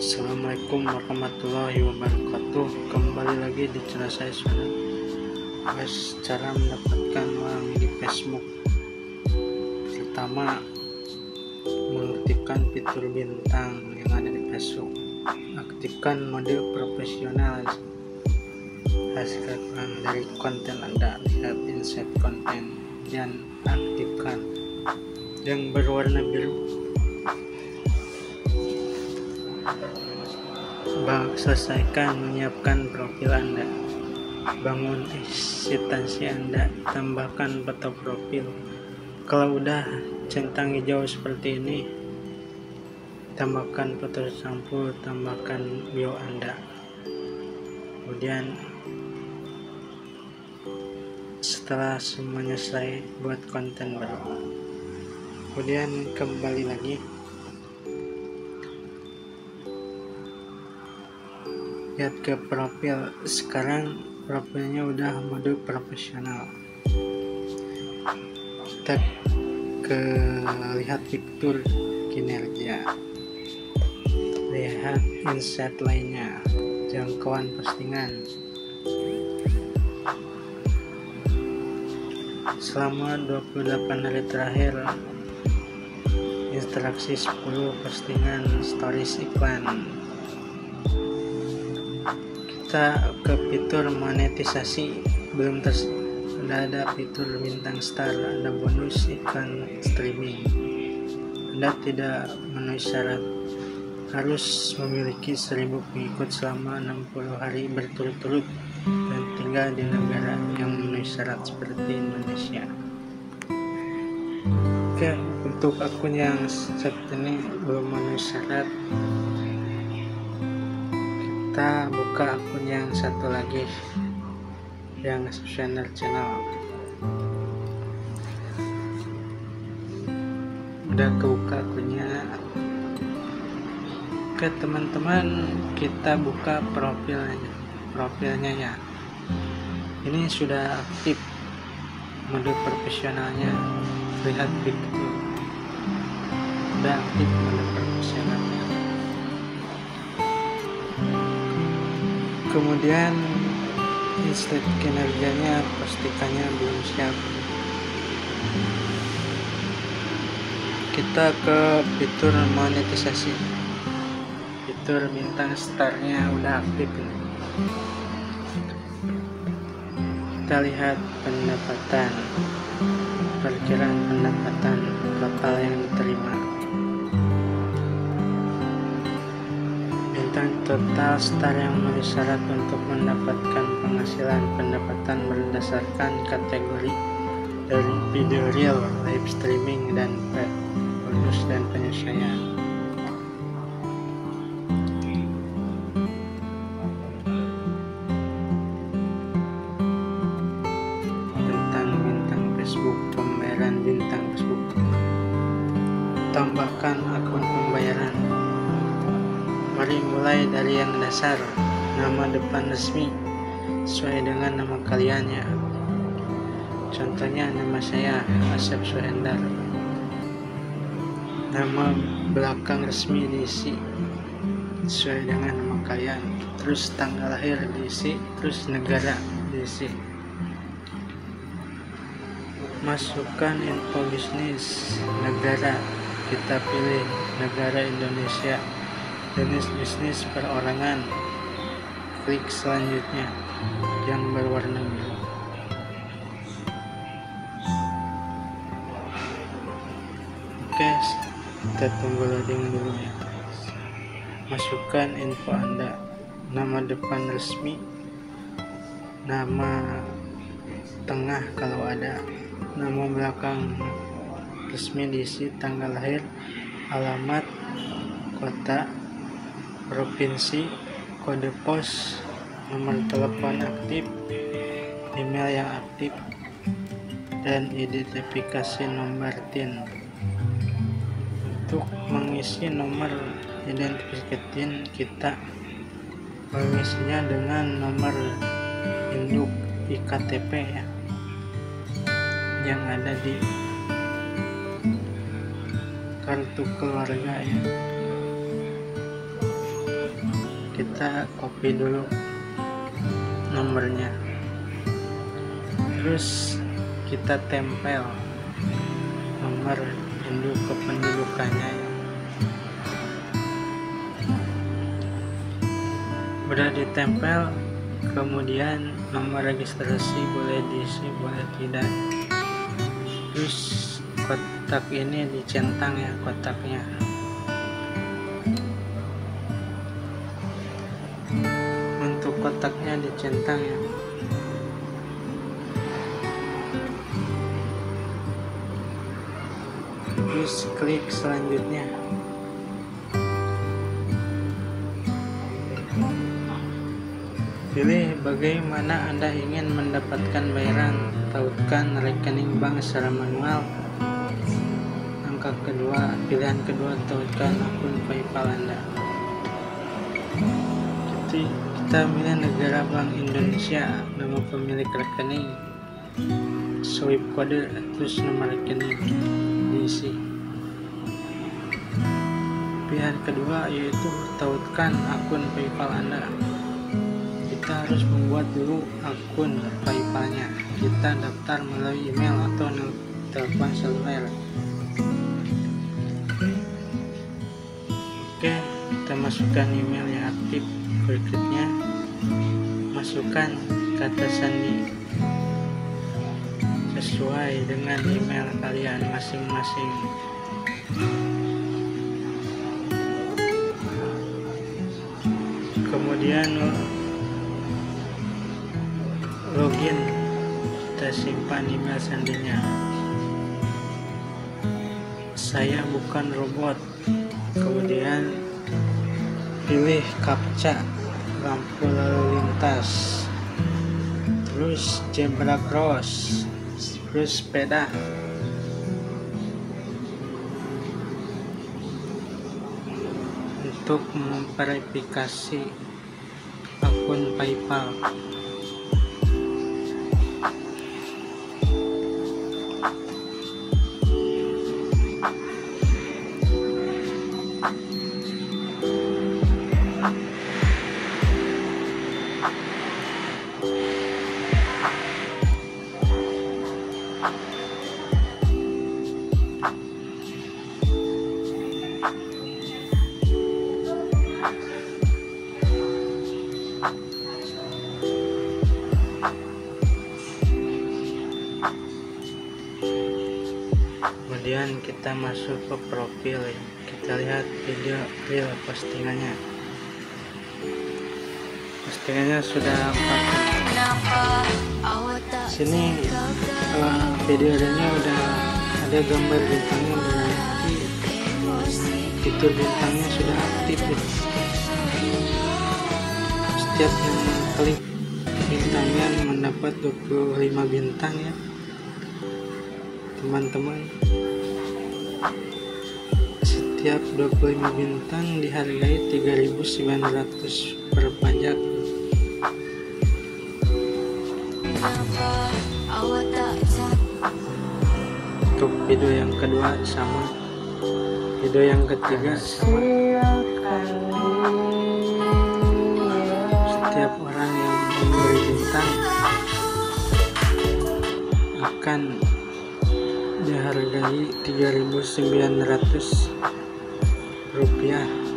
Assalamualaikum warahmatullahi wabarakatuh. Kembali lagi di channel saya, Sunan. Guys, cara mendapatkan orang di Facebook. Pertama, mengaktifkan fitur bintang yang ada di Facebook. Aktifkan mode profesional. Hasilkan dari konten Anda, lihat insert konten dan aktifkan yang berwarna biru. Selesaikan menyiapkan profil Anda, bangun eksistensi Anda, tambahkan foto profil. Kalau udah centang hijau seperti ini, tambahkan foto sampul, tambahkan bio Anda. Kemudian setelah semuanya selesai, buat konten baru. Kemudian kembali lagi, lihat ke profil. Sekarang profilnya udah mode profesional. Kita ke lihat fitur kinerja, lihat insight lainnya, jangkauan postingan. Selama 28 hari terakhir, interaksi 10 postingan, stories, iklan. Kita ke fitur monetisasi. Belum ada fitur bintang star, ada bonus iklan streaming. Anda tidak memenuhi syarat harus memiliki 1000 pengikut selama 60 hari berturut-turut dan tinggal di negara yang memenuhi syarat seperti Indonesia. Oke, untuk akun yang saat ini belum memenuhi syarat, kita buka akun yang satu lagi yang subscriber channel. Udah kebuka akunnya. Oke teman-teman, kita buka profilnya ya. Ini sudah aktif mode profesionalnya, lihat begitu. Udah aktif mode profesionalnya. Kemudian insight kinerjanya, postingannya belum siap. Kita ke fitur monetisasi. Fitur bintang starnya udah aktif ini. Kita lihat pendapatan, perkiraan pendapatan total yang diterima, total star yang memenuhi syarat untuk mendapatkan penghasilan pendapatan berdasarkan kategori dari video real, live streaming, dan bonus dan penyesuaian. Tentang bintang Facebook, pembayaran bintang Facebook, tambahkan akun pembayaran. Mari mulai dari yang dasar, nama depan resmi sesuai dengan nama kalian ya. Contohnya nama saya Asep Suhendar. Nama belakang resmi diisi sesuai dengan nama kalian. Terus tanggal lahir diisi, terus negara diisi. Masukkan info bisnis negara. Kita pilih negara Indonesia. Jenis bisnis perorangan, klik selanjutnya yang berwarna biru. Oke, kita tunggu loading dulu ya. Masukkan info Anda, nama depan resmi, nama tengah kalau ada, nama belakang resmi diisi, tanggal lahir, alamat, kota, provinsi, kode pos, nomor telepon aktif, email yang aktif, dan identifikasi nomor TIN. Untuk mengisi nomor identifikasi TIN, kita mengisinya dengan nomor induk IKTP ya, yang ada di kartu keluarga ya. kita copy dulu nomornya, terus kita tempel nomor induk kependudukannya udah ditempel, kemudian nomor registrasi boleh diisi boleh tidak, terus kotak ini dicentang ya kotaknya. Untuk kotaknya dicentang ya. Terus klik selanjutnya. Pilih bagaimana Anda ingin mendapatkan bayaran, tautkan rekening bank secara manual. Angka kedua, pilihan kedua, tautkan akun PayPal Anda. Jadi, kita milih negara Bank Indonesia, nama pemilik rekening, swipe kode, terus nomor rekening diisi. Pilihan kedua yaitu tautkan akun PayPal Anda. Kita harus membuat dulu akun PayPal-nya. Kita daftar melalui email atau telepon seluler. Oke, kita masukkan emailnya, aktif berikutnya, masukkan kata sandi sesuai dengan email kalian masing-masing. Kemudian login, kita simpan email sandinya. Saya bukan robot. Kemudian pilih kapca lampu lalu lintas, terus zebra cross, terus sepeda. Untuk memverifikasi akun PayPal, kemudian kita masuk ke profil, kita lihat video real postingannya. Postingannya sudah 4. Sini video realnya udah ada gambar bintangnya, berarti fitur bintangnya sudah aktif. Setiap yang klik bintangnya mendapat 25 bintang ya teman-teman. Setiap 25 bintang dihargai 3.900 per pajak. Untuk video yang kedua sama, video yang ketiga sama. Setiap orang yang memberi bintang akan dihargai Rp3.900.